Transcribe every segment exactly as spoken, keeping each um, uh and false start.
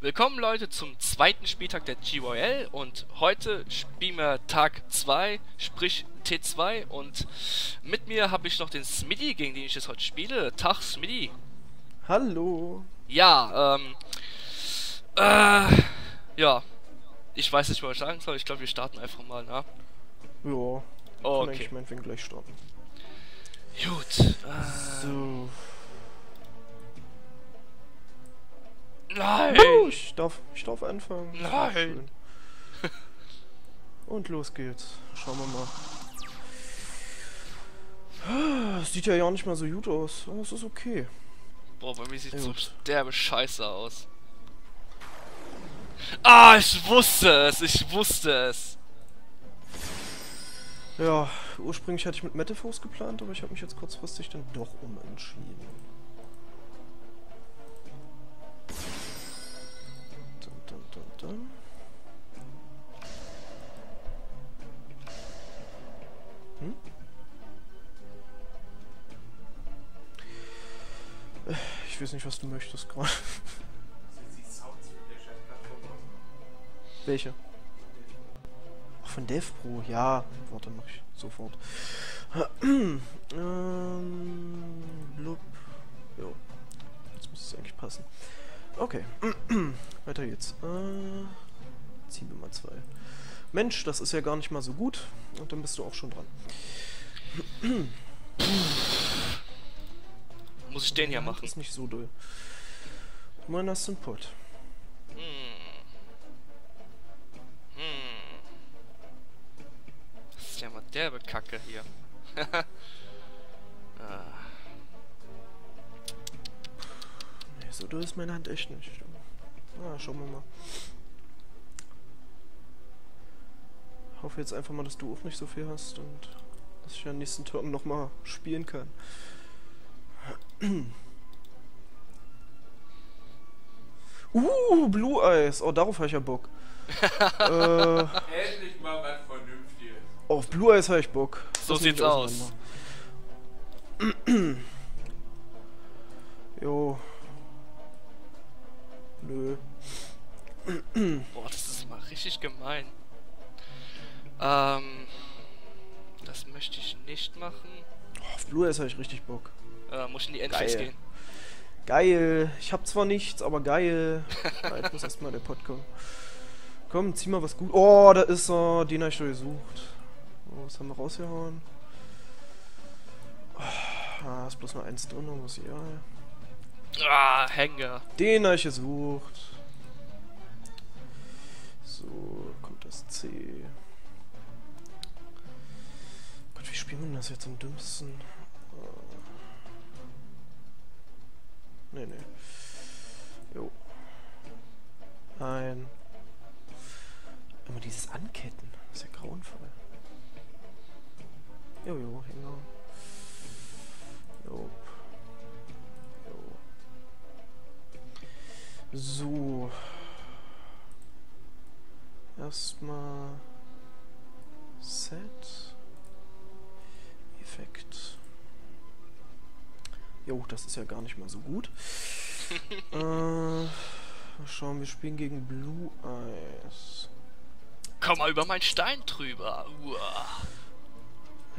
Willkommen Leute zum zweiten Spieltag der G Y L und heute spielen wir Tag zwei, sprich T zwei, und mit mir habe ich noch den Smiddy, gegen den ich jetzt heute spiele. Tag Smiddy. Hallo. Ja, ähm, äh, ja, ich weiß nicht, was ich sagen soll, ich glaube wir starten einfach mal, ne? Ja, oh, okay. Ich mein, wir gleich starten. Gut, äh, so. Nein! Oh, ich, darf, ich darf anfangen. Nein! Und los geht's. Schauen wir mal. Das sieht ja ja nicht mal so gut aus. Aber es ist okay. Boah, bei mir sieht es so derbe scheiße aus. Ah, ich wusste es! Ich wusste es! Ja, ursprünglich hatte ich mit Metaphox geplant, aber ich habe mich jetzt kurzfristig dann doch umentschieden. Dann. Hm? Ich weiß nicht, was du möchtest gerade. Welche? Ach, von DevPro, ja. Warte, mach ich sofort. ähm, blub. Jo. Jetzt muss es eigentlich passen. Okay, weiter geht's. Äh, Ziel Nummer zwei. Mensch, das ist ja gar nicht mal so gut. Und dann bist du auch schon dran. Muss ich den hier machen? Das ist nicht so doll. Du meinst, das ist ein Pott. Hm. Hm. Das ist ja mal derbe Kacke hier. ah. So, du ist meine Hand echt nicht. Ah, schauen wir mal. Ich hoffe jetzt einfach mal, dass du auch nicht so viel hast und dass ich am nächsten Turm nochmal spielen kann. Uh, Blue Eyes. Oh, darauf habe ich ja Bock. äh, Endlich mal was Vernünftiges. Auf Blue Eyes habe ich Bock. So das sieht's aus. Jo. Nö. Boah, das ist mal richtig gemein. Ähm. Das möchte ich nicht machen. Oh, auf Blue Eyes habe ich richtig Bock. Äh, muss ich in die Endphase gehen. Geil. Ich hab zwar nichts, aber geil. Jetzt muss erstmal der Pott kommen. Komm, zieh mal was gut. Oh, da ist er. Den habe ich schon gesucht. Oh, was haben wir rausgehauen? Oh, da ist bloß noch eins drin, was ja. Ah, Hänger. Den habe ich gesucht. So, kommt das C. Gott, wie spielen wir denn das jetzt am dümmsten? Uh. Ne, ne. Jo. Nein. Immer dieses Anketten. Das ist ja grauenvoll. Jo, jo, Hänger. Jo. So. Erstmal. Set. Effekt. Jo, das ist ja gar nicht mal so gut. äh, mal schauen, wir spielen gegen Blue Eyes. Komm mal über meinen Stein drüber. Uah.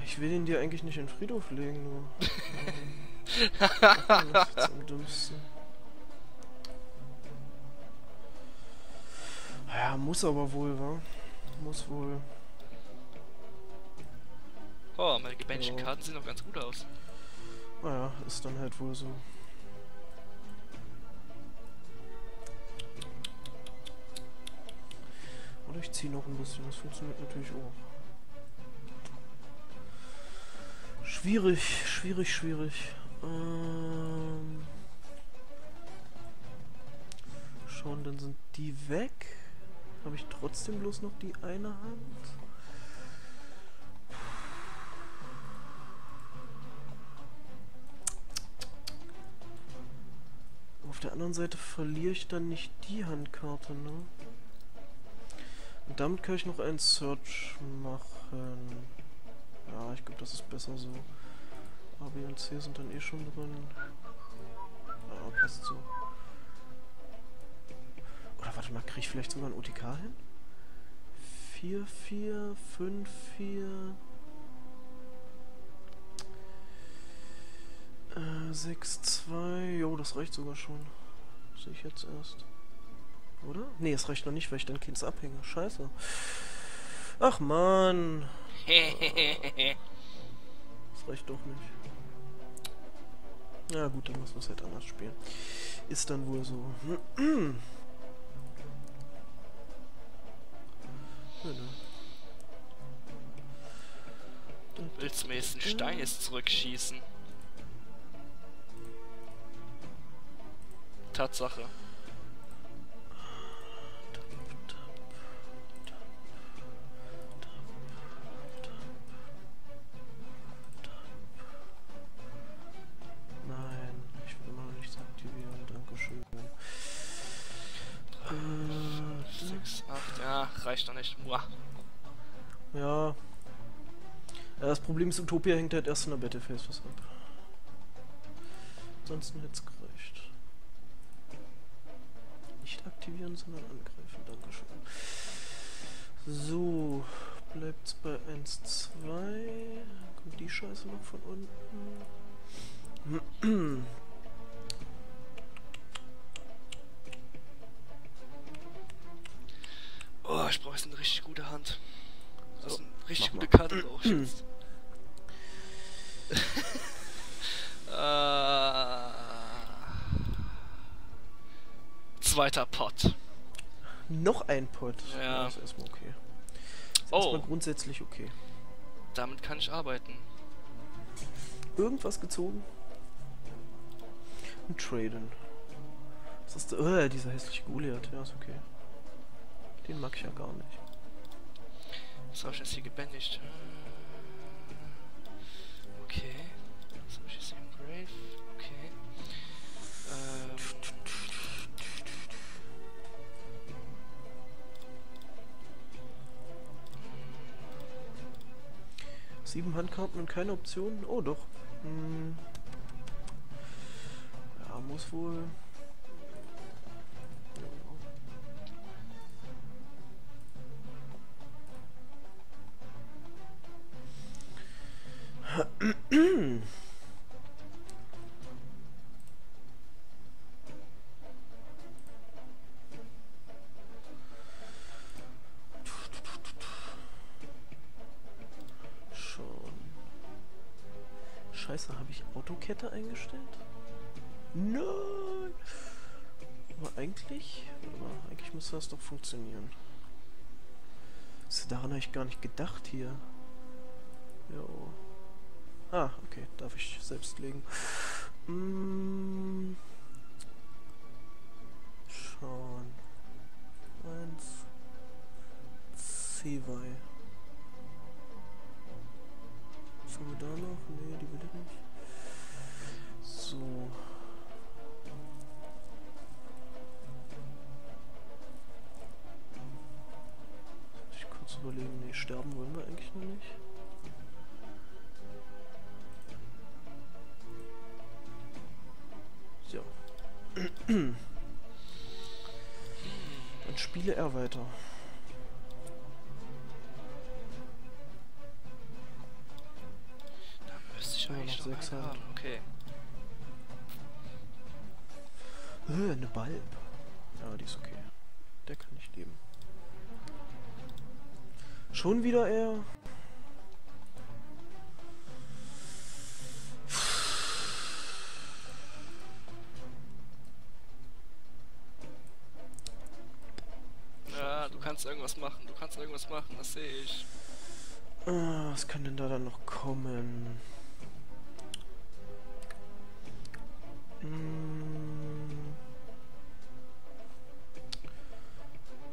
Ich will den dir eigentlich nicht in den Friedhof legen, nur. Das ist jetzt am dümmsten. Ja, muss aber wohl, wa? Muss wohl. Oh, meine gebanchten ja. Karten sehen doch ganz gut aus. Naja, ist dann halt wohl so. Oder ich ziehe noch ein bisschen, das funktioniert natürlich auch. Schwierig, schwierig, schwierig. Ähm. Schauen, dann sind die weg. Habe ich trotzdem bloß noch die eine Hand? Auf der anderen Seite verliere ich dann nicht die Handkarte, ne? Und damit kann ich noch einen Search machen. Ja, ich glaube, das ist besser so. A, B und C sind dann eh schon drin. Ja, passt so. Warte mal, kriege ich vielleicht sogar ein O T K hin? vier, vier, fünf, vier... Äh, sechs, zwei... Jo, das reicht sogar schon. Sehe ich jetzt erst. Oder? Ne, es reicht noch nicht, weil ich dann Kinds abhänge. Scheiße. Ach man. Das reicht doch nicht. Na ja, gut, dann müssen wir es halt anders spielen. Ist dann wohl so. Willst du mir jetzt einen Stein jetzt zurückschießen? Tatsache. Reicht doch nicht. Uah. Ja. Ja. Das Problem ist, Utopia hängt halt erst in der Battleface was ab. Ansonsten hätte es gereicht. Nicht aktivieren, sondern angreifen. Dankeschön. So. Bleibt's bei eins, zwei. Kommt die Scheiße noch von unten. Oh, ich brauche jetzt eine richtig gute Hand. Das ist eine richtig gute Karte drauf jetzt. äh, zweiter Pott. Noch ein Pott. Ja. Das ist erstmal okay. Das ist oh. erstmal grundsätzlich okay. Damit kann ich arbeiten. Irgendwas gezogen. Und traden. Was ist der? Oh, dieser hässliche Goliath. Ja, ist okay. Den mag ich ja gar nicht. Was habe ich jetzt hier gebändigt? Okay. Was habe ich jetzt hier im Grave? Okay. Ähm. Sieben Handkarten und keine Optionen? Oh doch. Hm. Ja, muss wohl. Scheiße, habe ich Autokette eingestellt? Nein! Aber eigentlich, aber eigentlich müsste das doch funktionieren. Daran habe ich gar nicht gedacht hier. Jo. Ah, okay, darf ich selbst legen. Mm. Schauen. Eins. Zwei. Was haben wir da noch? Ne, die will ich nicht. So. Soll ich kurz überlegen? Ne, sterben wollen wir eigentlich noch nicht. Ja. Dann spiele er weiter. Da müsste ich eigentlich noch sechs haben. Okay. Äh, eine Balb. Ja, die ist okay. Der kann nicht leben. Schon wieder er. Du kannst irgendwas machen, du kannst irgendwas machen, das sehe ich. Ah, was kann denn da dann noch kommen? Hm.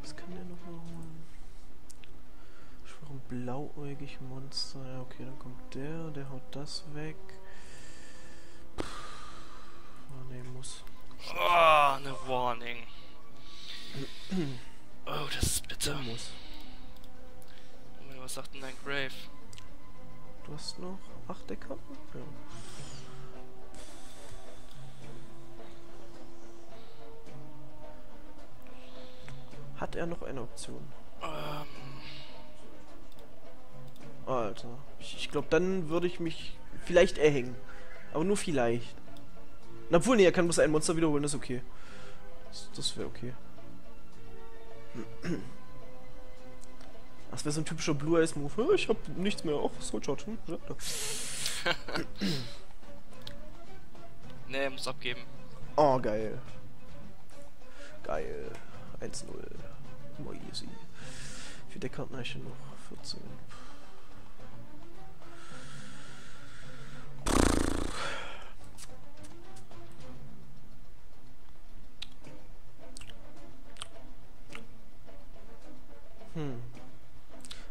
Was kann der noch machen? Ich war ein blauäugig Monster. Ja, okay, dann kommt der, der haut das weg. Puh. Oh, ne, muss. Oh, eine Warning. Oh, das ist bitter. Der muss. Moment, was sagt denn dein Grave? Du hast noch acht Deckkarten? Ja. Hat er noch eine Option? Ähm. Alter. Ich, ich glaube, dann würde ich mich vielleicht erhängen. Aber nur vielleicht. Na, obwohl, nee, er kann bloß ein Monster wiederholen, das ist okay. Das, das wäre okay. Das wäre so ein typischer Blue Eyes Move. Ich hab nichts mehr. Oh, so schaut schon. Nee, muss abgeben. Oh, geil. Geil. eins null. Immer easy. Wie der Karten ich noch? vierzehn. Hm.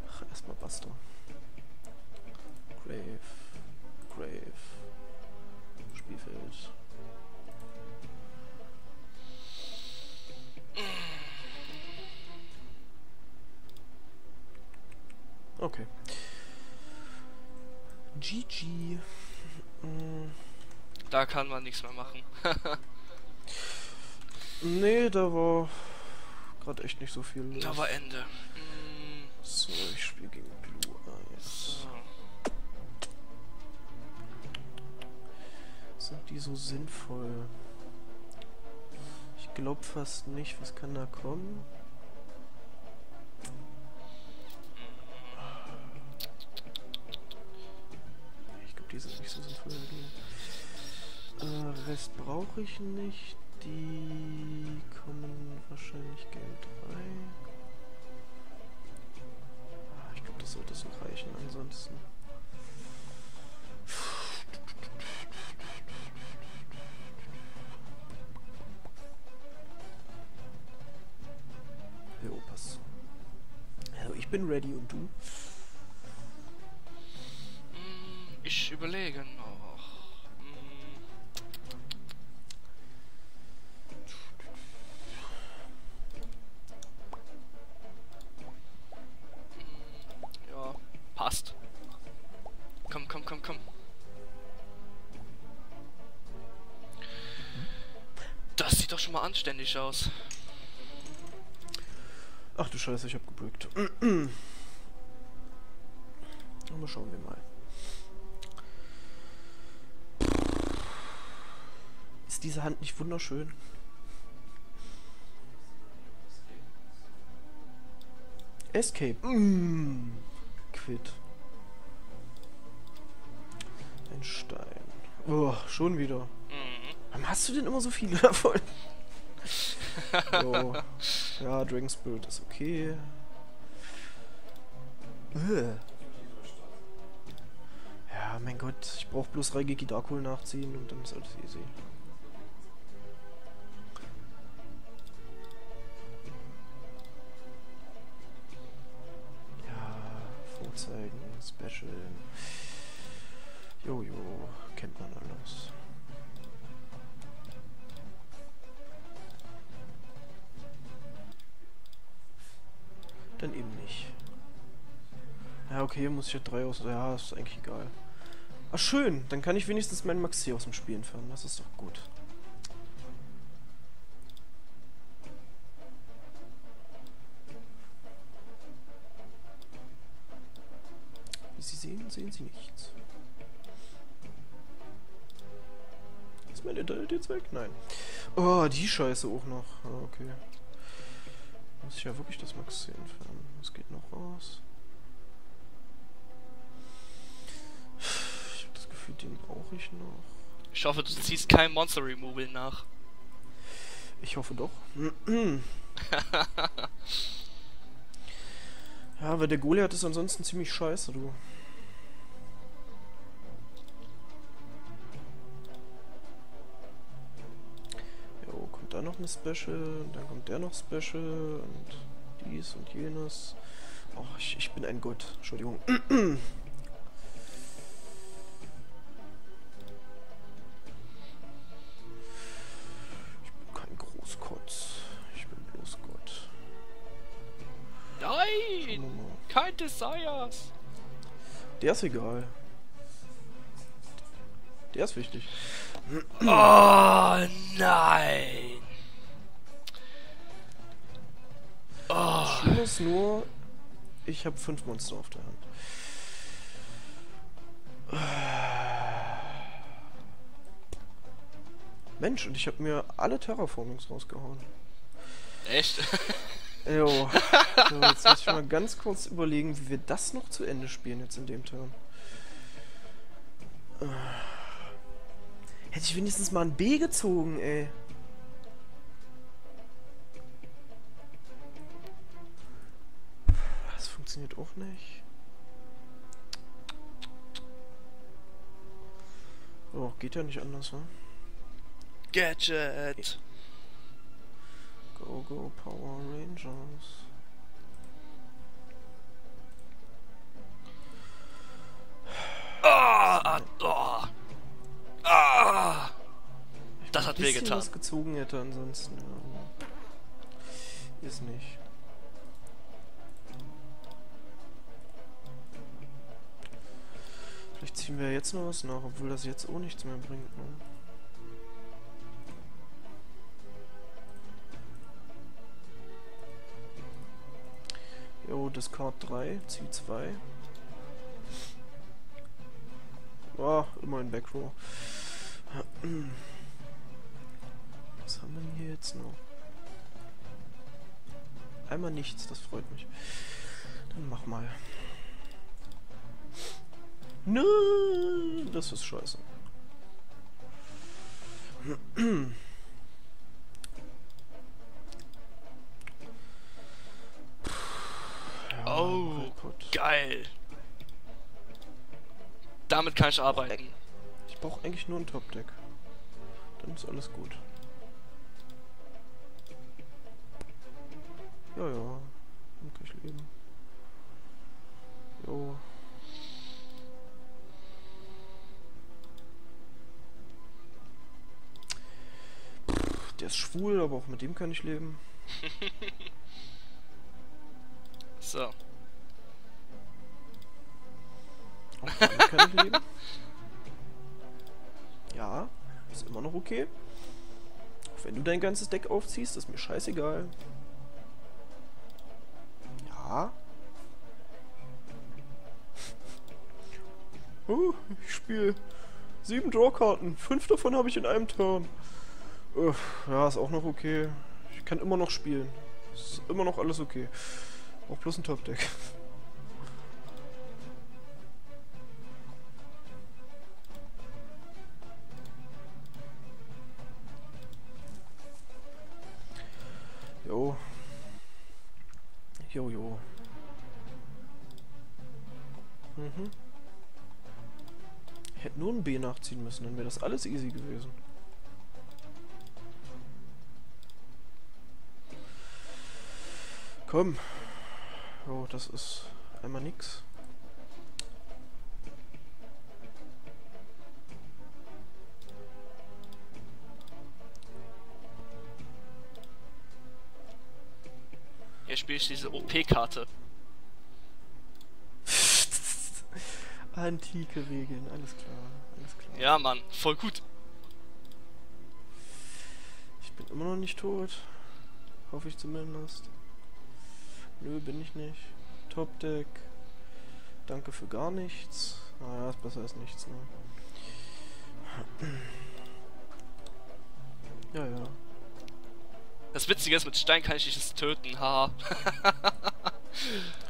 Ach, erstmal Buster. Grave. Grave. Spielfeld. Okay. G G. Da kann man nichts mehr machen. Nee, da war gerade echt nicht so viel los. Da war Ende. So, ich spiele gegen Blue Eyes. Sind die so sinnvoll? Ich glaube fast nicht. Was kann da kommen? Ich glaube, die sind nicht so sinnvoll. Äh, Rest brauche ich nicht. Die kommen wahrscheinlich Geld rein. Ich glaube, das sollte so reichen ansonsten. Jo, passt. Also ich bin ready und du? Ich überlege noch. Passt. Komm, komm, komm, komm. Das sieht doch schon mal anständig aus. Ach du Scheiße, ich hab gebrückt. Aber schauen wir mal. Ist diese Hand nicht wunderschön? Escape. Mm. Quit. Ein Stein. Oh, schon wieder. Mhm. Warum hast du denn immer so viele davon? So. Ja, Dragon Spirit ist okay. Ja, mein Gott, ich brauche bloß Raigeki Dark Hole nachziehen und dann ist alles easy. Zeigen, Special. Jojo, jo, kennt man alles. Dann eben nicht. Ja, okay, muss ich ja drei aus. Ja, ist eigentlich egal. Ach, schön, dann kann ich wenigstens meinen Maxi aus dem Spiel entfernen. Das ist doch gut. Sie sehen, sehen sie nichts. Ist mein Internet jetzt weg? Nein. Oh, die Scheiße auch noch. Okay. Muss ich ja wirklich das Maxi entfernen. Das geht noch raus. Ich habe das Gefühl, den brauche ich noch. Ich hoffe, du ziehst kein Monster Removal nach. Ich hoffe doch. Ja, aber der Goliath ist ansonsten ziemlich scheiße, du. Jo, kommt da noch eine Special, und dann kommt der noch Special, und dies und jenes. Oh, ich, ich bin ein Gott, Entschuldigung. Kein Desires! Der ist egal. Der ist wichtig. Oh nein! Problem ist nur, ich habe fünf Monster auf der Hand. Mensch, und ich habe mir alle Terraformings rausgehauen. Echt? Jo. So, jetzt muss ich mal ganz kurz überlegen, wie wir das noch zu Ende spielen jetzt in dem Turn. Hätte ich wenigstens mal ein B gezogen, ey. Das funktioniert auch nicht. Oh, geht ja nicht anders, ne? Gadget! Go, go, Power Rangers. Ah, ah, ah. Das hat wehgetan. Ich hätte was gezogen hätte ansonsten. Ja. Ist nicht. Vielleicht ziehen wir jetzt noch was nach, obwohl das jetzt auch nichts mehr bringt. Ne? Jo, Discard drei, zieh zwei. Ah, immer in Backrow. Was haben wir denn hier jetzt noch? Einmal nichts, das freut mich. Dann mach mal. Nö, das ist scheiße. Oh, geil. Damit kann ich arbeiten. Ich brauche eigentlich nur ein Top-Deck. Dann ist alles gut. Ja, ja. Dann kann ich leben. Jo. Pff, der ist schwul, aber auch mit dem kann ich leben. So. Okay, kann ich leben? Ja, ist immer noch okay. Auch wenn du dein ganzes Deck aufziehst, ist mir scheißegal. Ja. Uh, ich spiele sieben Drawkarten. Fünf davon habe ich in einem Turn. Uh, ja, ist auch noch okay. Ich kann immer noch spielen. Ist immer noch alles okay. Auch bloß ein Top-Deck. Jo. Jo, jo. Mhm. Ich hätte nur ein B nachziehen müssen, dann wäre das alles easy gewesen. Komm. Jo, das ist einmal nix. Hier spiele ich diese O P-Karte. Antike Regeln, alles klar, alles klar. Ja, Mann, voll gut. Ich bin immer noch nicht tot. Hoffe ich zumindest. Nö, bin ich nicht. Top-Deck. Danke für gar nichts. Naja, ist besser als nichts, ne? Ja, ja. Das Witzige ist, mit Stein kann ich dich jetzt töten, haha.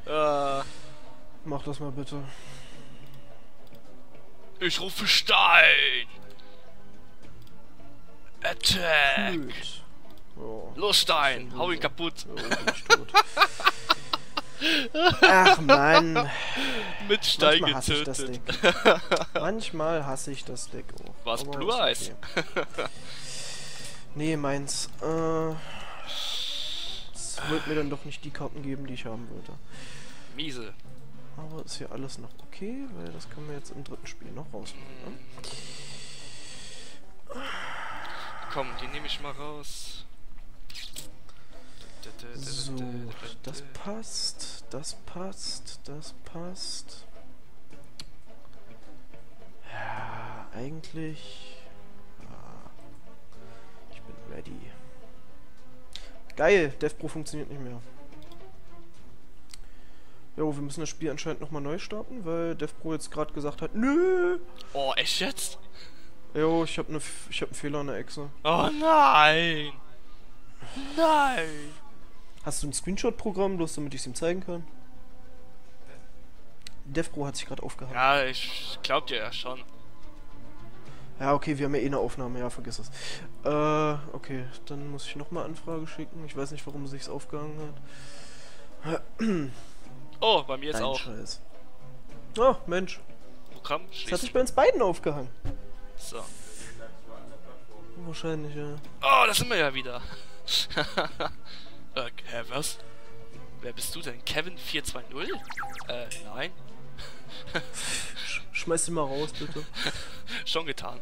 äh. Mach das mal bitte. Ich rufe Stein! Attack! Oh, los Stein, hau ihn kaputt! Ja, ach Mann! Mit Stein getötet. Manchmal hasse ich das Deck. Manchmal hasse ich das Deck auch. War's Blue Eyes? Okay. Nee, meins. Äh. Es wird mir dann doch nicht die Karten geben, die ich haben wollte. Miese. Aber ist hier alles noch okay, weil das können wir jetzt im dritten Spiel noch rausholen, ne? Komm, die nehme ich mal raus. So, das passt, das passt, das passt. Ja, eigentlich. Ready. Geil, DevPro funktioniert nicht mehr. Jo, wir müssen das Spiel anscheinend nochmal neu starten, weil DevPro jetzt gerade gesagt hat, nö! Oh, echt jetzt? Jo, ich hab, ne, ich hab einen Fehler an der Echse. Oh nein! Nein! Hast du ein Screenshot-Programm, bloß damit ich es ihm zeigen kann? DevPro hat sich gerade aufgehangen. Ja, ich glaub dir ja schon. Ja, okay, wir haben ja eh eine Aufnahme, ja, vergiss es. Äh, okay, dann muss ich nochmal Anfrage schicken. Ich weiß nicht, warum sich's aufgehangen hat. Oh, bei mir ist auch. Scheiß. Oh, Mensch. Programm schließt. Das hat sich bei uns beiden aufgehangen. So. Wahrscheinlich, ja. Oh, da sind wir ja wieder. äh, hä, was? Wer bist du denn? Kevin vier zwei null? Äh, nein. Sch schmeiß ihn mal raus, bitte. Schon getan.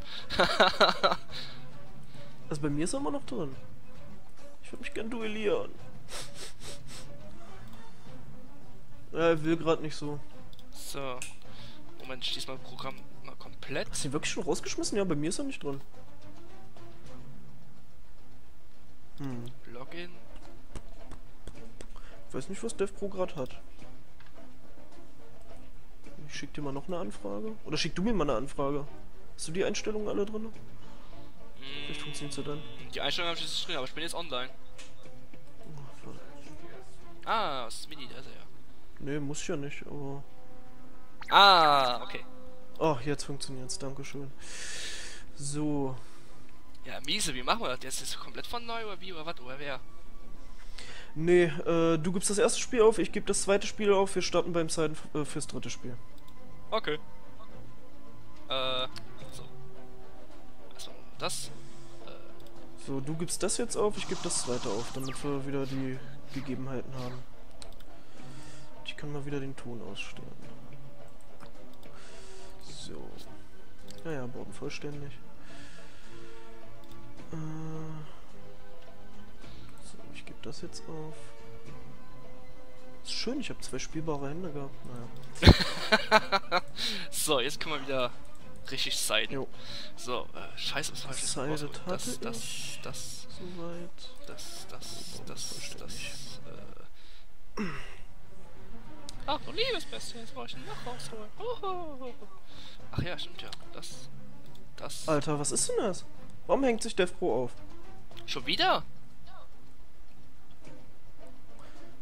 Also bei mir ist er immer noch drin. Ich würde mich gern duellieren. Ja, er will gerade nicht so. So. Moment, schließ mal Programm mal komplett. Hast du ihn wirklich schon rausgeschmissen? Ja, bei mir ist er nicht drin. Hm. Login. Ich weiß nicht, was DevPro gerade hat. Ich schick dir mal noch eine Anfrage. Oder schick du mir mal eine Anfrage. Hast du die Einstellungen alle drin? Hm. Vielleicht funktioniert sie dann. Die Einstellungen habe ich jetzt drin, aber ich bin jetzt online. Oh, ah, Smiddy, da ist er ja. Ne, muss ja nicht, aber... Ah, okay. Ach, jetzt funktioniert's, dankeschön. So. Ja, Miese, wie machen wir das? Jetzt ist komplett von neu, oder wie, oder was, oder wer? Nee, äh, du gibst das erste Spiel auf, ich gebe das zweite Spiel auf, wir starten beim Side äh, fürs dritte Spiel. Okay. Äh, so. Also, das. Äh. So, du gibst das jetzt auf, ich gebe das zweite auf, damit wir wieder die Gegebenheiten haben. Ich kann mal wieder den Ton ausstellen. So. Naja, Boden vollständig. Äh. So, ich gebe das jetzt auf. Ist schön, ich habe zwei spielbare Hände gehabt. Naja. So, jetzt können wir wieder richtig siden. So, äh, scheiße, was war das? Das, das, das, das. Soweit. Das, das, das, das, das. Äh. Ach du liebes Beste, jetzt brauche ich ihn noch rausholen. Ohohoho. Ach ja, stimmt ja. Das. Das. Alter, was ist denn das? Warum hängt sich DevPro auf? Schon wieder?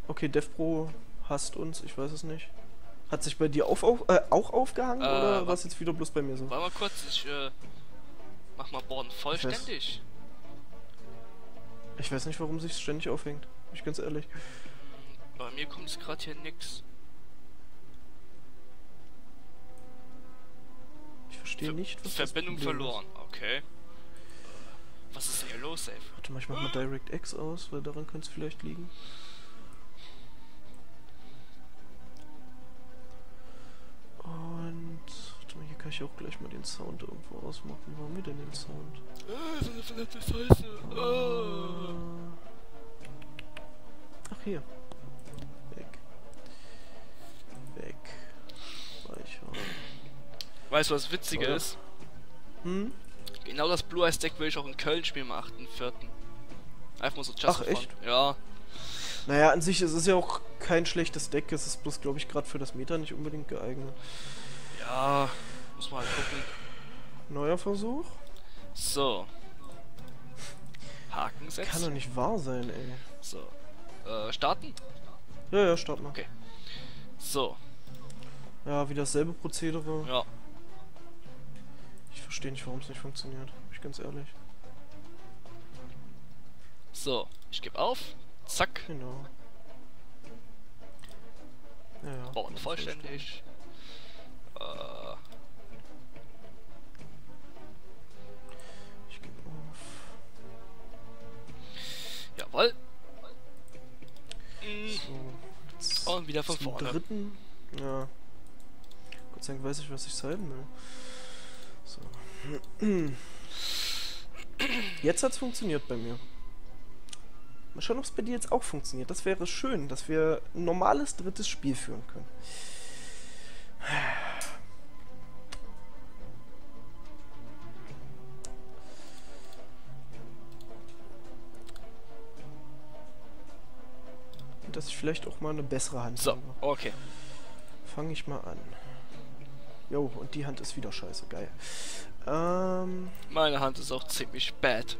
Okay, DevPro hasst uns, ich weiß es nicht. Hat sich bei dir auf, auf, äh, auch aufgehangen äh, oder war es jetzt wieder bloß bei mir so? Warte mal kurz, ich äh, mach mal Boden vollständig. Ich weiß, ich weiß nicht, warum sich ständig aufhängt. Bin ich ganz ehrlich. Bei mir kommt es gerade hier nix. Ich verstehe nicht, was Verbindung das verloren, ist. Okay. Was ist denn hier los, ey? Warte mal, ich mach mal DirectX aus, weil daran könnte es vielleicht liegen. Und... Warte mal, hier kann ich auch gleich mal den Sound irgendwo ausmachen. Wo haben wir denn den Sound? Äh, so eine verletzte Scheiße. Oh. Ach, hier. Weg. Weg. Speichern. Weißt du, was witziger Oder? ist? Hm? Genau das Blue Eyes Deck will ich auch in Köln spielen am achten vierten Einfach mal so just Ach, echt? Ja. Naja, an sich ist es ja auch kein schlechtes Deck, es ist bloß, glaube ich, gerade für das Meta nicht unbedingt geeignet. Ja, muss man halt gucken. Neuer Versuch? So. Haken setzen. Kann doch nicht wahr sein, ey. So. Äh, starten? Ja, ja, starten mal. Okay. So. Ja, wieder dasselbe Prozedere. Ja. Ich verstehe nicht, warum es nicht funktioniert. Bin ich ganz ehrlich. So, ich gebe auf. Zack. Genau. Ja, ja. Boden vollständig. Äh. Ich gebe auf. Jawoll. So, und wieder von vorne. Dritten. Ja. Gott sei Dank weiß ich, was ich sein will. So. Jetzt hat's funktioniert bei mir. Mal schauen, ob es bei dir jetzt auch funktioniert. Das wäre schön, dass wir ein normales drittes Spiel führen können. dementsprechend, dass ich vielleicht auch mal eine bessere Hand habe. So, okay. Fange ich mal an. Jo, und die Hand ist wieder scheiße, geil. Ähm... Meine Hand ist auch ziemlich bad.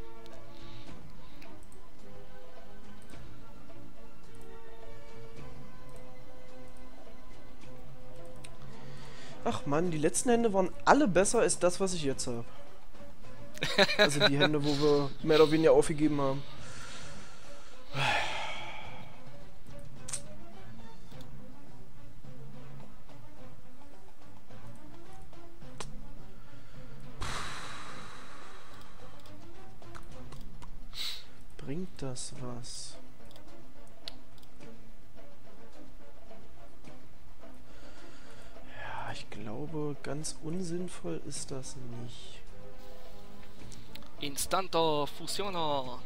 Ach man, die letzten Hände waren alle besser als das, was ich jetzt habe. Also die Hände, wo wir mehr oder weniger aufgegeben haben. Bringt das was? Ja, ich glaube, ganz unsinnvoll ist das nicht. Instanter Fusioner.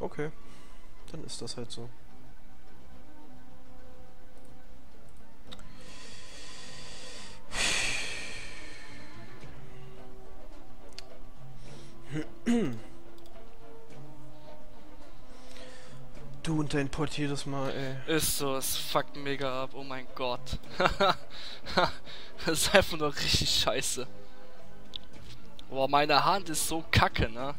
Okay, dann ist das halt so. Du und dein Pott jedes Mal, ey. Ist so, es fuckt mega ab, oh mein Gott. Das ist einfach nur richtig scheiße. Boah, meine Hand ist so kacke, ne?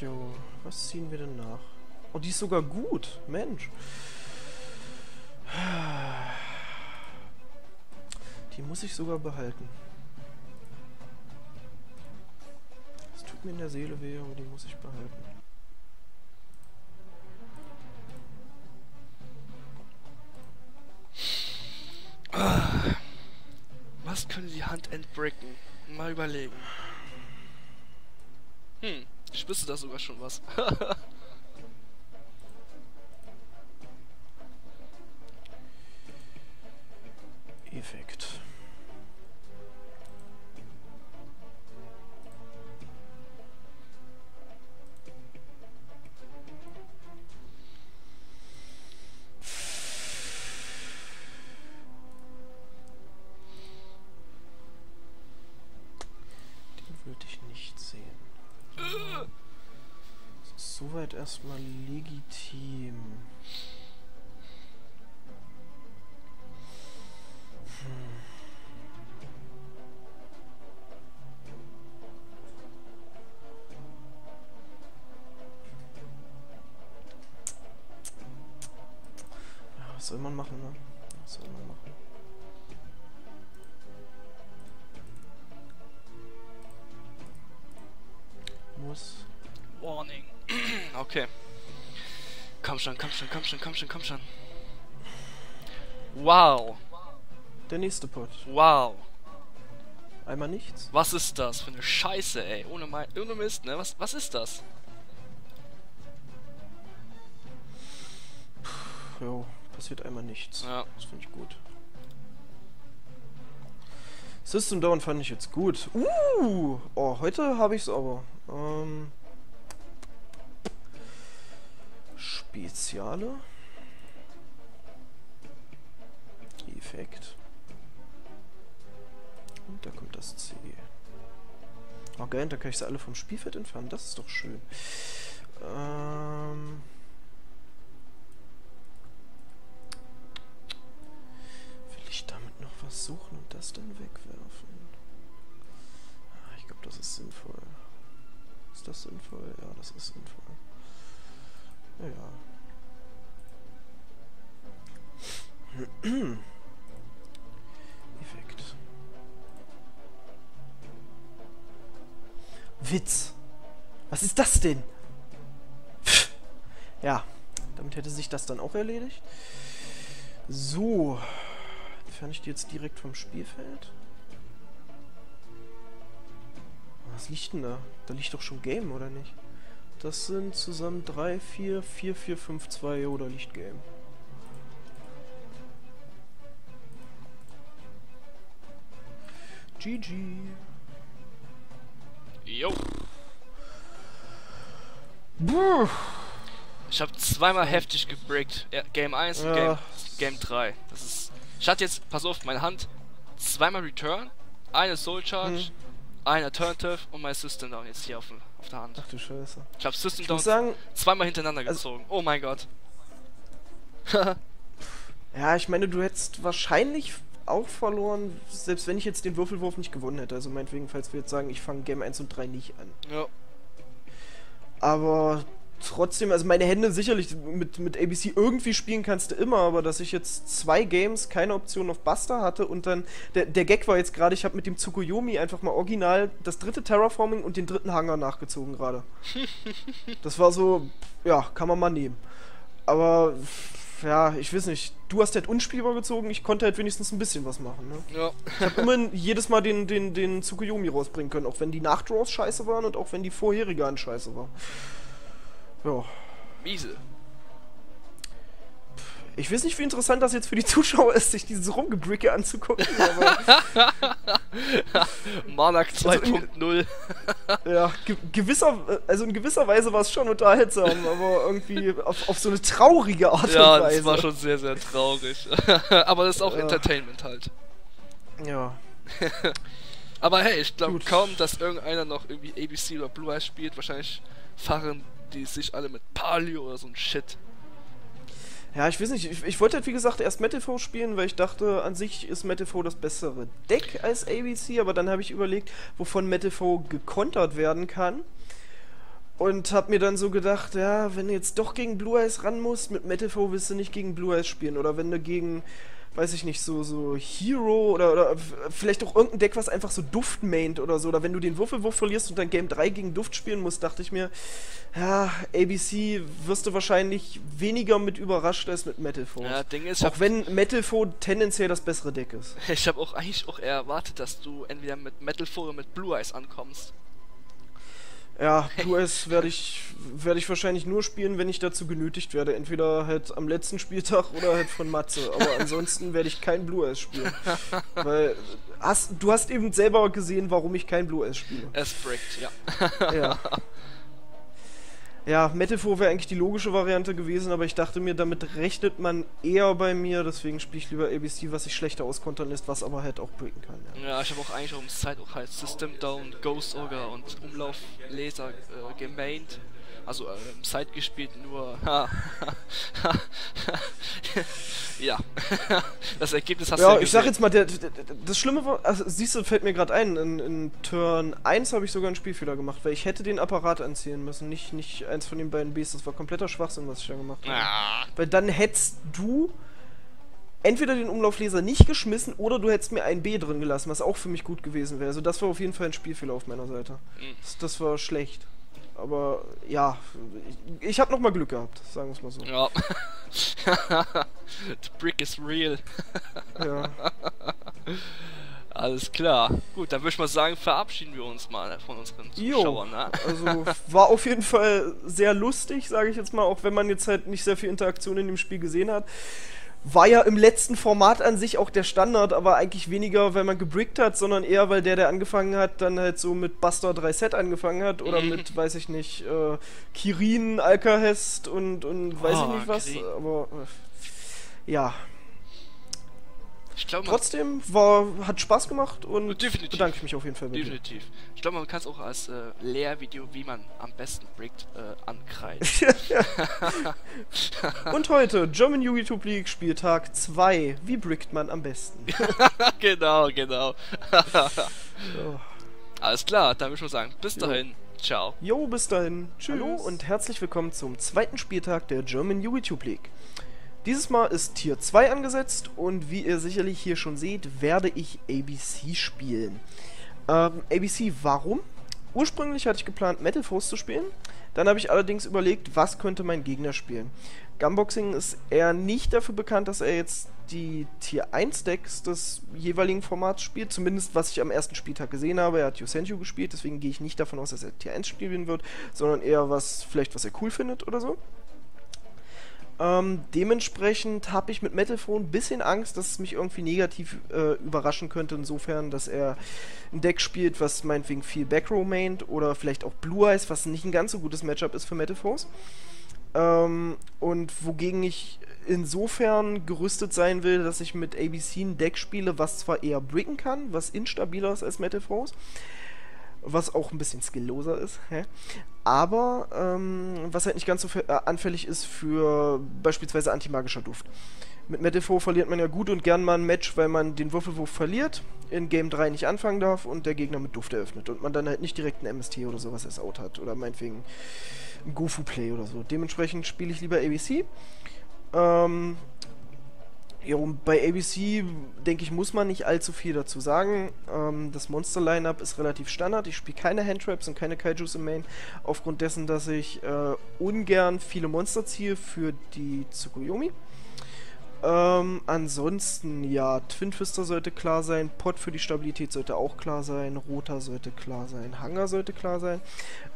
Jo, was ziehen wir denn nach? Oh, die ist sogar gut, Mensch. Die muss ich sogar behalten. Es tut mir in der Seele weh, aber die muss ich behalten. Was könnte die Hand entbrechen? Mal überlegen. Hm. Ich wüsste da sogar schon was. Effekt. Erstmal legitim. Hm. Was soll man machen, ne? Was soll man machen? Muss. Warning. Okay. Komm schon, komm schon, komm schon, komm schon, komm schon. Wow. Der nächste Pott. Wow. Einmal nichts. Was ist das für eine Scheiße, ey? Ohne, mein, ohne Mist, ne? Was, was ist das? Puh, jo, passiert einmal nichts. Ja. Das finde ich gut. System Down fand ich jetzt gut. Uh! Oh, heute habe ich es aber. Ähm... Speziale Effekt. Und da kommt das C. Oh geil, da kann ich sie alle vom Spielfeld entfernen. Das ist doch schön. Ähm Will ich damit noch was suchen und das dann wegwerfen? Ah, ich glaube, das ist sinnvoll. Ist das sinnvoll? Ja, das ist sinnvoll. Ja. Effekt. Witz. Was ist das denn? Ja, damit hätte sich das dann auch erledigt. So. Entferne ich die jetzt direkt vom Spielfeld? Was liegt denn da? Da liegt doch schon Game, oder nicht? Das sind zusammen drei, vier, vier, vier, fünf, zwei oder Lichtgame. G G. Jo. Ich habe zweimal heftig gebreakt. Ja, Game eins ja. und Game drei. Das ist. Ich hatte jetzt, pass auf, meine Hand zweimal Return, eine Soul Charge, hm. eine Alternative und mein System Down jetzt hier auf, auf der Hand. Ach du Scheiße. Ich habe System Down sagen, zweimal hintereinander gezogen. Also, oh mein Gott. Ja, ich meine, du hättest wahrscheinlich auch verloren, selbst wenn ich jetzt den Würfelwurf nicht gewonnen hätte. Also meinetwegen, falls wir jetzt sagen, ich fange Game eins und drei nicht an. Ja. Aber trotzdem, also meine Hände sicherlich, mit, mit A B C irgendwie spielen kannst du immer, aber dass ich jetzt zwei Games keine Option auf Buster hatte und dann, der, der Gag war jetzt gerade, ich habe mit dem Tsukuyomi einfach mal original das dritte Terraforming und den dritten Hänger nachgezogen gerade. Das war so, ja, kann man mal nehmen. Aber, ja, ich weiß nicht, du hast halt unspielbar gezogen, ich konnte halt wenigstens ein bisschen was machen, ne? Ja. Ich habe immerhin jedes Mal den, den, den Tsukuyomi rausbringen können, auch wenn die Nachdraws scheiße waren und auch wenn die vorherige an scheiße waren. Ja. Miese. Ich weiß nicht, wie interessant das jetzt für die Zuschauer ist, sich dieses Rumgebricke anzugucken, aber... Malak zwei Punkt null. Also ja, ge gewisser, also in gewisser Weise war es schon unterhaltsam, aber irgendwie auf, auf so eine traurige Art ja, und Weise. Ja, das war schon sehr, sehr traurig. Aber das ist auch ja. Entertainment halt. Ja. Aber hey, ich glaube kaum, dass irgendeiner noch irgendwie A B C oder Blue Eyes spielt. Wahrscheinlich fahren die sich alle mit Palio oder so ein Shit. Ja, ich weiß nicht, ich, ich wollte halt wie gesagt erst Metalfoes spielen, weil ich dachte, an sich ist Metalfoes das bessere Deck als A B C, aber dann habe ich überlegt, wovon Metalfoes gekontert werden kann. Und habe mir dann so gedacht, ja, wenn du jetzt doch gegen Blue Eyes ran musst, mit Metalfoes willst du nicht gegen Blue Eyes spielen. Oder wenn du gegen, weiß ich nicht, so so Hero oder, oder vielleicht auch irgendein Deck, was einfach so Duft maint oder so. Oder wenn du den Würfelwurf verlierst und dann Game drei gegen Duft spielen musst, dachte ich mir, ja, A B C wirst du wahrscheinlich weniger mit überrascht als mit Metalfoes. Ja, Ding ist, auch wenn Metalfoes tendenziell das bessere Deck ist. Ich habe auch eigentlich auch erwartet, dass du entweder mit Metalfoes oder mit Blue Eyes ankommst. Ja, Blue Eyes werde ich, werd ich wahrscheinlich nur spielen, wenn ich dazu genötigt werde. Entweder halt am letzten Spieltag oder halt von Matze. Aber ansonsten werde ich kein Blue Eyes spielen. Weil hast, du hast eben selber gesehen, warum ich kein Blue Eyes spiele. Es brickt, ja. Ja. Ja, Metalfoes wäre eigentlich die logische Variante gewesen, aber ich dachte mir, damit rechnet man eher bei mir, deswegen spiele ich lieber A B C, was sich schlechter auskontern lässt, was aber halt auch breaken kann. Ja, ja, ich habe auch eigentlich auch um Side auch halt System Down, Ghost Ogre und Umlauflaser äh, gemaint, also äh, Side gespielt, nur... ja, das Ergebnis hast ja, du ja ich gesehen. Sag jetzt mal, der, der, das Schlimme war, also, siehst du, fällt mir gerade ein, in, in Turn eins habe ich sogar einen Spielfehler gemacht, weil ich hätte den Apparat anziehen müssen, nicht, nicht eins von den beiden Bs, das war kompletter Schwachsinn, was ich da gemacht habe. Ah. Weil dann hättest du entweder den Umlaufleser nicht geschmissen oder du hättest mir ein B drin gelassen, was auch für mich gut gewesen wäre. Also das war auf jeden Fall ein Spielfehler auf meiner Seite. Mhm. Das, das war schlecht. Aber ja, ich, ich habe nochmal Glück gehabt, sagen wir es mal so. Ja. The brick is real. Ja. Alles klar. Gut, dann würde ich mal sagen, verabschieden wir uns mal von unseren Zuschauern. Jo, ne? Also war auf jeden Fall sehr lustig, sage ich jetzt mal, auch wenn man jetzt halt nicht sehr viel Interaktion in dem Spiel gesehen hat. War ja im letzten Format an sich auch der Standard, aber eigentlich weniger, weil man gebrickt hat, sondern eher, weil der, der angefangen hat, dann halt so mit Buster drei Set angefangen hat oder mit, weiß ich nicht, äh, Kirin, Alkahest und, und weiß oh, ich nicht was, Kirin. Aber äh, ja. Ich glaub, trotzdem war, hat Spaß gemacht und definitiv. Bedanke ich mich auf jeden Fall bei dir. Definitiv. Ich glaube, man kann es auch als äh, Lehrvideo, wie man am besten brickt, äh, ankreiden. Und heute, German YouTube League Spieltag zwei. Wie brickt man am besten? Genau, genau. So. Alles klar, dann würde ich mal sagen, bis jo. dahin. Ciao. Jo, bis dahin. Tschüss. Hallo und herzlich willkommen zum zweiten Spieltag der German YouTube League. Dieses Mal ist Tier zwei angesetzt und wie ihr sicherlich hier schon seht, werde ich A B C spielen. Ähm, A B C, warum? Ursprünglich hatte ich geplant, Metalfoes zu spielen. Dann habe ich allerdings überlegt, was könnte mein Gegner spielen. Gunboxing ist eher nicht dafür bekannt, dass er jetzt die Tier eins Decks des jeweiligen Formats spielt. Zumindest, was ich am ersten Spieltag gesehen habe. Er hat Yosenshu gespielt, deswegen gehe ich nicht davon aus, dass er Tier eins spielen wird, sondern eher was, vielleicht was er cool findet oder so. Ähm, dementsprechend habe ich mit Metalfoes ein bisschen Angst, dass es mich irgendwie negativ äh, überraschen könnte, insofern, dass er ein Deck spielt, was meinetwegen viel Backrow maint oder vielleicht auch Blue Eyes, was nicht ein ganz so gutes Matchup ist für Metalfoes. Ähm, und wogegen ich insofern gerüstet sein will, dass ich mit A B C ein Deck spiele, was zwar eher bricken kann, was instabiler ist als Metalfoes, was auch ein bisschen skillloser ist, hä? Aber ähm, was halt nicht ganz so anfällig ist für beispielsweise antimagischer Duft. Mit Metalfoes verliert man ja gut und gern mal ein Match, weil man den Würfelwurf verliert, in Game drei nicht anfangen darf und der Gegner mit Duft eröffnet und man dann halt nicht direkt ein M S T oder sowas als Out hat oder meinetwegen ein Gofu-Play oder so. Dementsprechend spiele ich lieber A B C. Ähm, ja, und bei A B C, denke ich, muss man nicht allzu viel dazu sagen. Ähm, das Monster-Lineup ist relativ standard. Ich spiele keine Handtraps und keine Kaijus im Main, aufgrund dessen, dass ich äh, ungern viele Monster ziehe für die Tsukuyomi. Ähm, ansonsten, ja, Twin-Twister sollte klar sein, Pott für die Stabilität sollte auch klar sein, Roter sollte klar sein, Hänger sollte klar sein.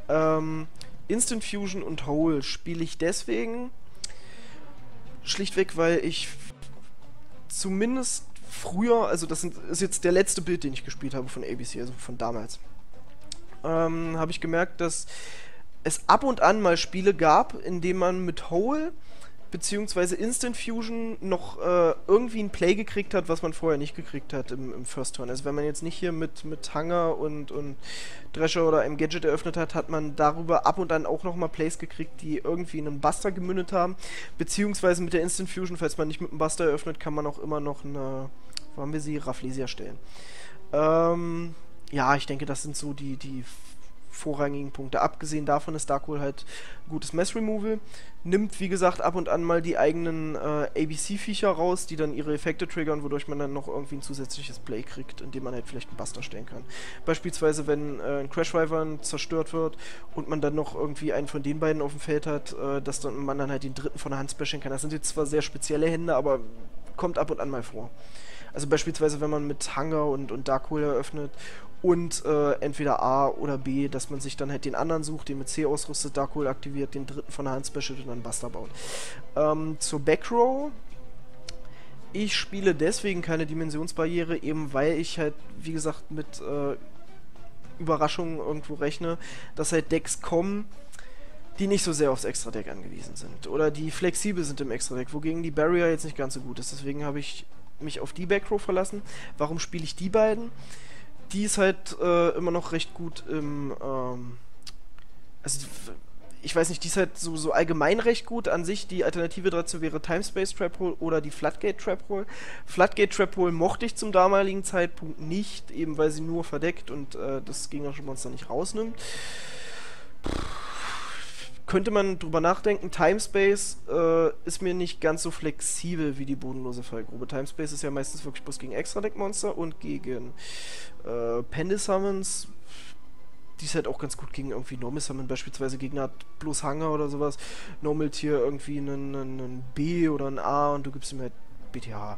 Ähm, Instant Fusion und Hole spiele ich deswegen schlichtweg, weil ich zumindest früher, also das ist jetzt der letzte Build, den ich gespielt habe von A B C, also von damals, ähm, habe ich gemerkt, dass es ab und an mal Spiele gab, in denen man mit Hole beziehungsweise Instant Fusion noch äh, irgendwie ein Play gekriegt hat, was man vorher nicht gekriegt hat im, im First Turn. Also wenn man jetzt nicht hier mit, mit Hänger und, und Drescher oder einem Gadget eröffnet hat, hat man darüber ab und an auch nochmal Plays gekriegt, die irgendwie in einen Buster gemündet haben. Beziehungsweise mit der Instant Fusion, falls man nicht mit einem Buster eröffnet, kann man auch immer noch eine, wo haben wir sie, Rafflesia stellen. Ähm, ja, ich denke, das sind so die, die vorrangigen Punkte. Abgesehen davon ist Darkhold halt ein gutes Mess-Removal. Nimmt, wie gesagt, ab und an mal die eigenen äh, A B C-Viecher raus, die dann ihre Effekte triggern, wodurch man dann noch irgendwie ein zusätzliches Play kriegt, indem man halt vielleicht einen Buster stellen kann. Beispielsweise, wenn äh, ein Crash-Wyvern zerstört wird und man dann noch irgendwie einen von den beiden auf dem Feld hat, äh, dass dann man dann halt den dritten von der Hand splashen kann. Das sind jetzt zwar sehr spezielle Hände, aber kommt ab und an mal vor. Also beispielsweise, wenn man mit Hänger und, und Darkhold eröffnet und äh, entweder A oder B, dass man sich dann halt den anderen sucht, den mit C ausrüstet, Darkhold aktiviert, den dritten von der Hand specialt und dann Buster baut. Ähm, zur Backrow. Ich spiele deswegen keine Dimensionsbarriere, eben weil ich halt, wie gesagt, mit äh, Überraschungen irgendwo rechne, dass halt Decks kommen, die nicht so sehr aufs Extra-Deck angewiesen sind oder die flexibel sind im Extra-Deck, wogegen die Barrier jetzt nicht ganz so gut ist. Deswegen habe ich mich auf die Backrow verlassen. Warum spiele ich die beiden? Die ist halt äh, immer noch recht gut im, ähm, also ich weiß nicht, die ist halt so, so allgemein recht gut an sich. Die Alternative dazu wäre Timespace Trap Hole oder die Floodgate Trap Hole. Floodgate Trap Hole mochte ich zum damaligen Zeitpunkt nicht, eben weil sie nur verdeckt und äh, das gegnerische Monster nicht rausnimmt. Puh. Könnte man drüber nachdenken. Timespace äh, ist mir nicht ganz so flexibel wie die bodenlose Fallgrube. Timespace ist ja meistens wirklich bloß gegen Extra-Deck-Monster und gegen äh, Pendel-Summons. Die ist halt auch ganz gut gegen irgendwie Normal-Summon. Beispielsweise Gegner hat bloß Hänger oder sowas. Normalt hier irgendwie einen, einen B oder einen A und du gibst ihm halt B T H.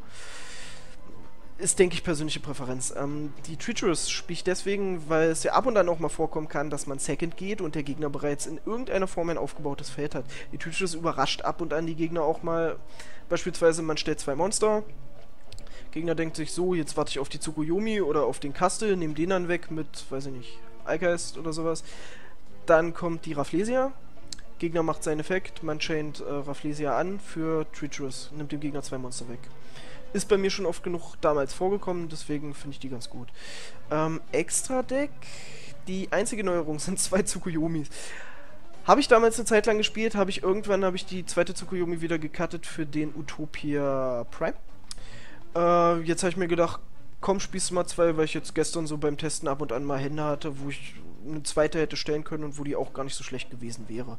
Ist, denke ich, persönliche Präferenz. Ähm, die Treacherous spiele ich deswegen, weil es ja ab und an auch mal vorkommen kann, dass man Second geht und der Gegner bereits in irgendeiner Form ein aufgebautes Feld hat. Die Treacherous überrascht ab und an die Gegner auch mal. Beispielsweise, man stellt zwei Monster. Gegner denkt sich so, jetzt warte ich auf die Tsukuyomi oder auf den Kastel, nehme den dann weg mit, weiß ich nicht, Algeist oder sowas. Dann kommt die Rafflesia. Gegner macht seinen Effekt, man chaint äh, Rafflesia an für Treacherous, nimmt dem Gegner zwei Monster weg. Ist bei mir schon oft genug damals vorgekommen, deswegen finde ich die ganz gut. Ähm, Extra-Deck, die einzige Neuerung sind zwei Tsukuyomis. Habe ich damals eine Zeit lang gespielt, habe ich irgendwann habe ich die zweite Tsukuyomi wieder gecuttet für den Utopia Prime. Äh, jetzt habe ich mir gedacht, komm, spielst du mal zwei, weil ich jetzt gestern so beim Testen ab und an mal Hände hatte, wo ich eine zweite hätte stellen können und wo die auch gar nicht so schlecht gewesen wäre.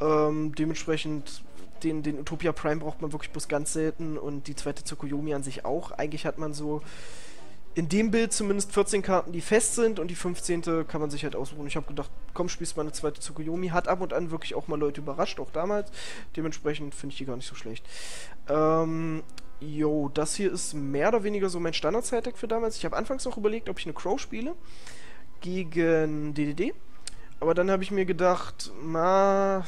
Ähm, dementsprechend Den, den Utopia Prime braucht man wirklich bloß ganz selten und die zweite Tsukuyomi an sich auch. Eigentlich hat man so in dem Bild zumindest vierzehn Karten, die fest sind und die fünfzehnte kann man sich halt ausruhen. Ich habe gedacht, komm, spielst mal eine zweite Tsukuyomi. Hat ab und an wirklich auch mal Leute überrascht, auch damals. Dementsprechend finde ich die gar nicht so schlecht. Ähm, jo, das hier ist mehr oder weniger so mein Standard-Side-Deck für damals. Ich habe anfangs noch überlegt, ob ich eine Crow spiele gegen D D D. Aber dann habe ich mir gedacht, ma...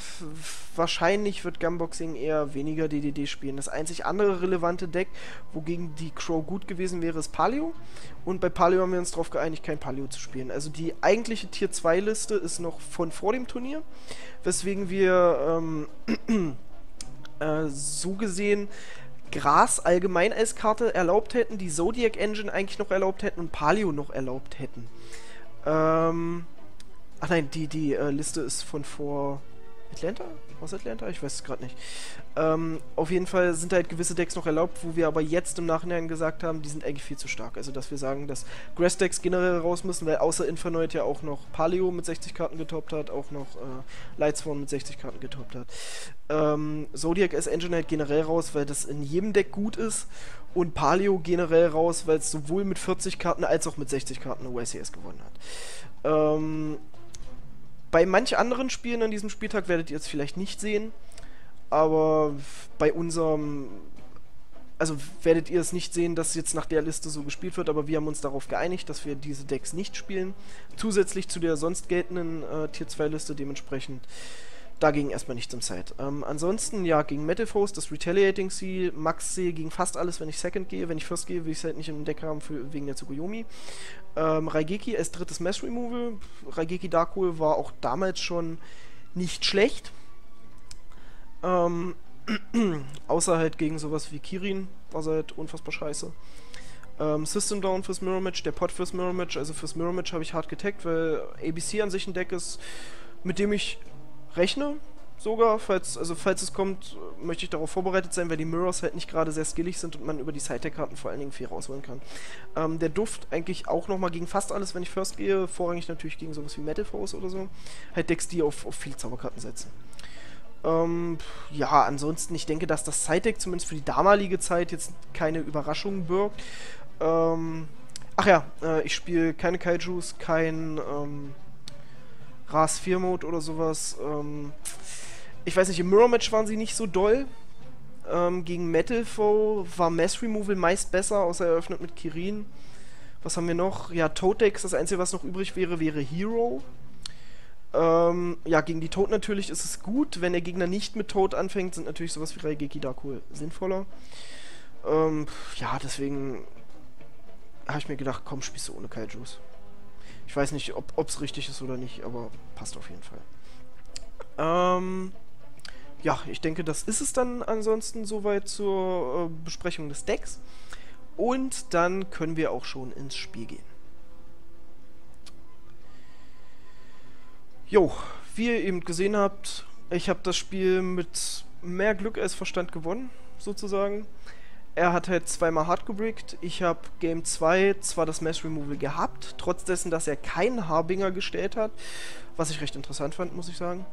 wahrscheinlich wird Gunboxing eher weniger D D D spielen. Das einzig andere relevante Deck, wogegen die Crow gut gewesen wäre, ist Palio. Und bei Palio haben wir uns darauf geeinigt, kein Palio zu spielen. Also die eigentliche Tier zwei Liste ist noch von vor dem Turnier, weswegen wir ähm, äh, so gesehen Gras allgemein als Karte erlaubt hätten, die Zodiac Engine eigentlich noch erlaubt hätten und Palio noch erlaubt hätten. Ähm... Ach nein, die, die äh, Liste ist von vor Atlanta? Aus Atlanta? Ich weiß es gerade nicht. Ähm, auf jeden Fall sind halt gewisse Decks noch erlaubt, wo wir aber jetzt im Nachhinein gesagt haben, die sind eigentlich viel zu stark. Also dass wir sagen, dass Grass-Decks generell raus müssen, weil außer Infernoid ja auch noch Palio mit sechzig Karten getoppt hat, auch noch äh, Lightsworn mit sechzig Karten getoppt hat. Ähm, Zodiac als Engine halt generell raus, weil das in jedem Deck gut ist, und Palio generell raus, weil es sowohl mit vierzig Karten als auch mit sechzig Karten eine O S C S gewonnen hat. Ähm... Bei manch anderen Spielen an diesem Spieltag werdet ihr es vielleicht nicht sehen, aber bei unserem, also werdet ihr es nicht sehen, dass jetzt nach der Liste so gespielt wird, aber wir haben uns darauf geeinigt, dass wir diese Decks nicht spielen, zusätzlich zu der sonst geltenden äh, Tier zwei Liste, dementsprechend dagegen erstmal nichts im Side. Ähm, ansonsten, ja, gegen Metalfoes, das Retaliating Sea, Maxi, gegen fast alles, wenn ich Second gehe. Wenn ich First gehe, will ich es halt nicht im Deck haben, für, wegen der Tsukuyomi. Ähm, Raigeki als drittes Mass Removal. Raigeki Darkhold war auch damals schon nicht schlecht. Ähm, außer halt gegen sowas wie Kirin, war es halt unfassbar scheiße. Ähm, System Down fürs Mirror Match, der Pott fürs Mirror Match. Also fürs Mirror Match habe ich hart getaggt, weil A B C an sich ein Deck ist, mit dem ich rechne sogar, falls, also falls es kommt, möchte ich darauf vorbereitet sein, weil die Mirrors halt nicht gerade sehr skillig sind und man über die Side-Deck-Karten vor allen Dingen viel rausholen kann. Ähm, der Duft eigentlich auch nochmal gegen fast alles, wenn ich First gehe, vorrangig natürlich gegen sowas wie Metalfoes oder so, halt Decks, die auf, auf viele Zauberkarten setzen. Ähm, ja, ansonsten, ich denke, dass das Side-Deck zumindest für die damalige Zeit jetzt keine Überraschungen birgt. Ähm, ach ja, äh, ich spiele keine Kaijus, kein, ähm, Ras vier Mode oder sowas. Ähm, ich weiß nicht, im Mirror-Match waren sie nicht so doll. Ähm, gegen Metalfoe war Mass Removal meist besser, außer eröffnet mit Kirin. Was haben wir noch? Ja, Toad-Decks, das Einzige, was noch übrig wäre, wäre Hero. Ähm, ja, gegen die Toad natürlich ist es gut. Wenn der Gegner nicht mit Toad anfängt, sind natürlich sowas wie Raigeki Darkhold sinnvoller. Ähm, ja, deswegen habe ich mir gedacht, komm, spielst du ohne Kaijus. Ich weiß nicht, ob es richtig ist oder nicht, aber passt auf jeden Fall. Ähm, ja, ich denke, das ist es dann ansonsten soweit zur äh, Besprechung des Decks. Und dann können wir auch schon ins Spiel gehen. Jo, wie ihr eben gesehen habt, ich habe das Spiel mit mehr Glück als Verstand gewonnen, sozusagen. Er hat halt zweimal hart gebrickt. Ich habe Game zwei zwar das Mass Removal gehabt, trotz dessen, dass er keinen Harbinger gestellt hat, was ich recht interessant fand, muss ich sagen.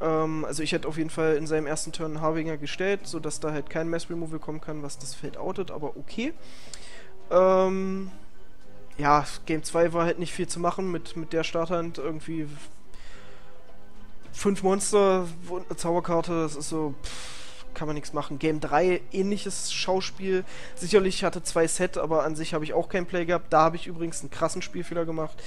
Ähm, also ich hätte auf jeden Fall in seinem ersten Turn einen Harbinger gestellt, sodass da halt kein Mass Removal kommen kann, was das Feld outet, aber okay. Ähm, ja, Game zwei war halt nicht viel zu machen mit, mit der Starthand, irgendwie fünf Monster und eine Zauberkarte, das ist so... Pff, kann man nichts machen. Game drei, ähnliches Schauspiel. Sicherlich hatte zwei Set, aber an sich habe ich auch kein Play gehabt. Da habe ich übrigens einen krassen Spielfehler gemacht.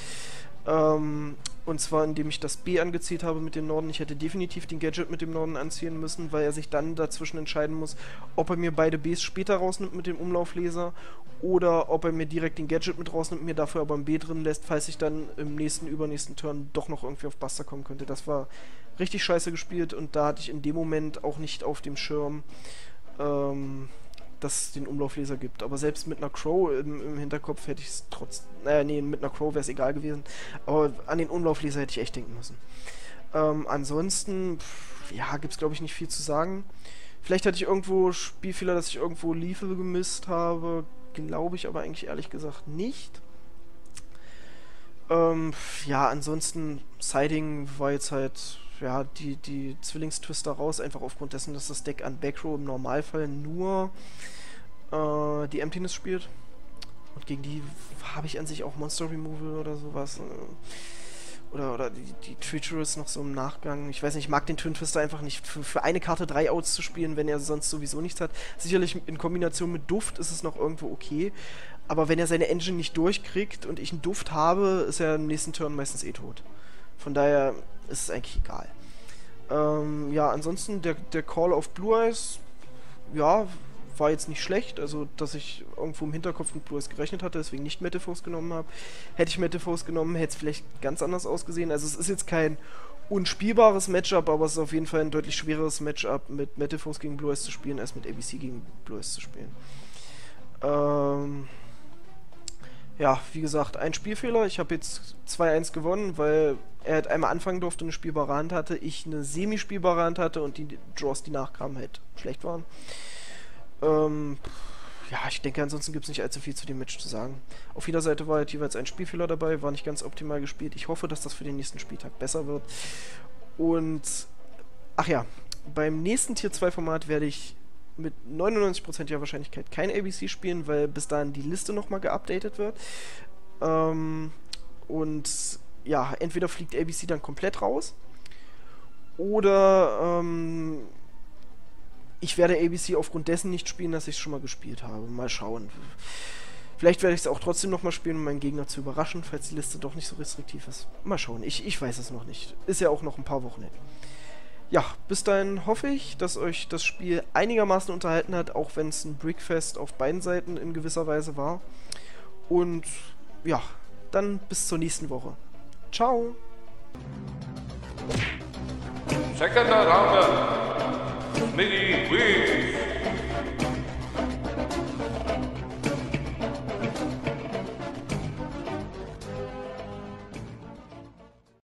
Ähm, und zwar, indem ich das B angezählt habe mit dem Norden. Ich hätte definitiv den Gadget mit dem Norden anziehen müssen, weil er sich dann dazwischen entscheiden muss, ob er mir beide Bs später rausnimmt mit dem Umlaufleser oder ob er mir direkt den Gadget mit rausnimmt, mir dafür aber ein B drin lässt, falls ich dann im nächsten, übernächsten Turn doch noch irgendwie auf Buster kommen könnte. Das war richtig scheiße gespielt und da hatte ich in dem Moment auch nicht auf dem Schirm, ähm, dass es den Umlaufleser gibt. Aber selbst mit einer Crow im, im Hinterkopf hätte ich es trotzdem... Naja, nee, mit einer Crow wäre es egal gewesen. Aber an den Umlaufleser hätte ich echt denken müssen. Ähm, ansonsten, pff, ja, gibt es glaube ich nicht viel zu sagen. Vielleicht hatte ich irgendwo Spielfehler, dass ich irgendwo Lethal gemisst habe. Glaube ich aber eigentlich ehrlich gesagt nicht. Ähm, ja, ansonsten, Siding war jetzt halt... Ja, die, die Zwillingstwister raus, einfach aufgrund dessen, dass das Deck an Backrow im Normalfall nur äh, die Emptiness spielt. Und gegen die habe ich an sich auch Monster Removal oder sowas. Äh, oder oder die, die Treacherous noch so im Nachgang. Ich weiß nicht, ich mag den Twin Twister einfach nicht. Für, für eine Karte drei Outs zu spielen, wenn er sonst sowieso nichts hat. Sicherlich in Kombination mit Duft ist es noch irgendwo okay. Aber wenn er seine Engine nicht durchkriegt und ich einen Duft habe, ist er im nächsten Turn meistens eh tot. Von daher ist es eigentlich egal. Ähm, ja, ansonsten der, der Call auf Blue Eyes, ja, war jetzt nicht schlecht, also dass ich irgendwo im Hinterkopf mit Blue Eyes gerechnet hatte, deswegen nicht Metaphox genommen habe. Hätte ich Metaphox genommen, hätte es vielleicht ganz anders ausgesehen. Also es ist jetzt kein unspielbares Matchup, aber es ist auf jeden Fall ein deutlich schwereres Matchup, mit Metaphox gegen Blue Eyes zu spielen, als mit A B C gegen Blue Eyes zu spielen. Ähm... Ja, wie gesagt, ein Spielfehler. Ich habe jetzt zwei eins gewonnen, weil er halt einmal anfangen durfte, eine spielbare Hand hatte, ich eine semi-spielbare Hand hatte und die Draws, die nachkamen, halt schlecht waren. Ähm, ja, ich denke, ansonsten gibt es nicht allzu viel zu dem Match zu sagen. Auf jeder Seite war halt jeweils ein Spielfehler dabei, war nicht ganz optimal gespielt. Ich hoffe, dass das für den nächsten Spieltag besser wird. Und, ach ja, beim nächsten Tier zwei Format werde ich mit neunundneunzig prozentiger Wahrscheinlichkeit kein A B C spielen, weil bis dahin die Liste nochmal geupdatet wird. Ähm, und ja, entweder fliegt A B C dann komplett raus oder ähm, ich werde A B C aufgrund dessen nicht spielen, dass ich es schon mal gespielt habe. Mal schauen. Vielleicht werde ich es auch trotzdem nochmal spielen, um meinen Gegner zu überraschen, falls die Liste doch nicht so restriktiv ist. Mal schauen. Ich, ich weiß es noch nicht. Ist ja auch noch ein paar Wochen hin. Ja, bis dahin hoffe ich, dass euch das Spiel einigermaßen unterhalten hat, auch wenn es ein Brickfest auf beiden Seiten in gewisser Weise war. Und ja, dann bis zur nächsten Woche. Ciao! Second round. Smiddy wins.